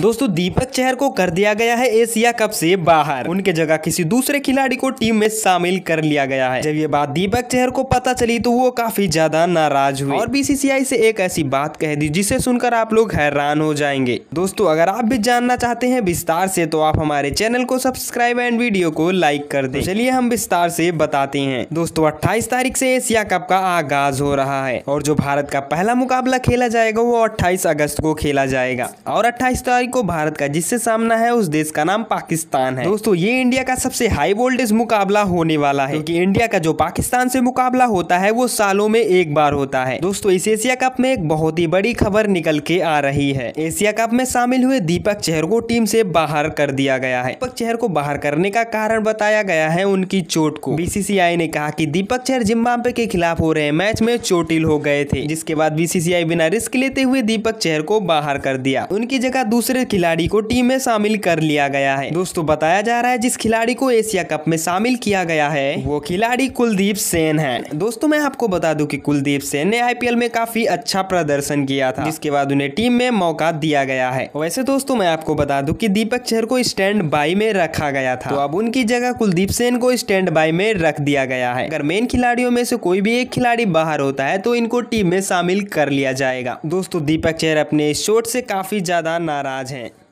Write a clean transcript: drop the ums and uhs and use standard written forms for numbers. दोस्तों दीपक चहर को कर दिया गया है एशिया कप से बाहर, उनके जगह किसी दूसरे खिलाड़ी को टीम में शामिल कर लिया गया है। जब ये बात दीपक चहर को पता चली तो वो काफी ज्यादा नाराज हुए और बीसीसीआई से एक ऐसी बात कह दी जिसे सुनकर आप लोग हैरान हो जाएंगे। दोस्तों अगर आप भी जानना चाहते हैं विस्तार से तो आप हमारे चैनल को सब्सक्राइब एंड वीडियो को लाइक कर दें। चलिए हम विस्तार से बताते हैं। दोस्तों 28 तारीख से एशिया कप का आगाज हो रहा है और जो भारत का पहला मुकाबला खेला जाएगा वो 28 अगस्त को खेला जाएगा और 28 तारीख को भारत का जिससे सामना है उस देश का नाम पाकिस्तान है। दोस्तों ये इंडिया का सबसे हाई वोल्टेज मुकाबला होने वाला है क्योंकि इंडिया का जो पाकिस्तान से मुकाबला होता है वो सालों में एक बार होता है। दोस्तों इस एशिया कप में एक बहुत ही बड़ी खबर निकल के आ रही है। एशिया कप में शामिल हुए दीपक चहर को टीम से बाहर कर दिया गया है। दीपक चहर को बाहर करने का कारण बताया गया है उनकी चोट को। बीसीसीआई ने कहा कि दीपक चहर जिम्बाब्वे के खिलाफ हो रहे मैच में चोटिल हो गए थे, जिसके बाद बीसीसीआई बिना रिस्क लेते हुए दीपक चहर को बाहर कर दिया। उनकी जगह दूसरे खिलाड़ी को टीम में शामिल कर लिया गया है। दोस्तों बताया जा रहा है जिस खिलाड़ी को एशिया कप में शामिल किया गया है वो खिलाड़ी कुलदीप सेन है। दोस्तों मैं आपको बता दूं कि कुलदीप सेन ने आईपीएल में काफी अच्छा प्रदर्शन किया था, जिसके बाद उन्हें टीम में मौका दिया गया है। वैसे दोस्तों मैं आपको बता दूं कि दीपक चहर को स्टैंड बाई में रखा गया था, तो अब उनकी जगह कुलदीप सेन को स्टैंड बाई में रख दिया गया है। अगर मेन खिलाड़ियों में से कोई भी एक खिलाड़ी बाहर होता है तो इनको टीम में शामिल कर लिया जाएगा। दोस्तों दीपक चहर अपने इस चोट से काफी ज्यादा नाराज हैं।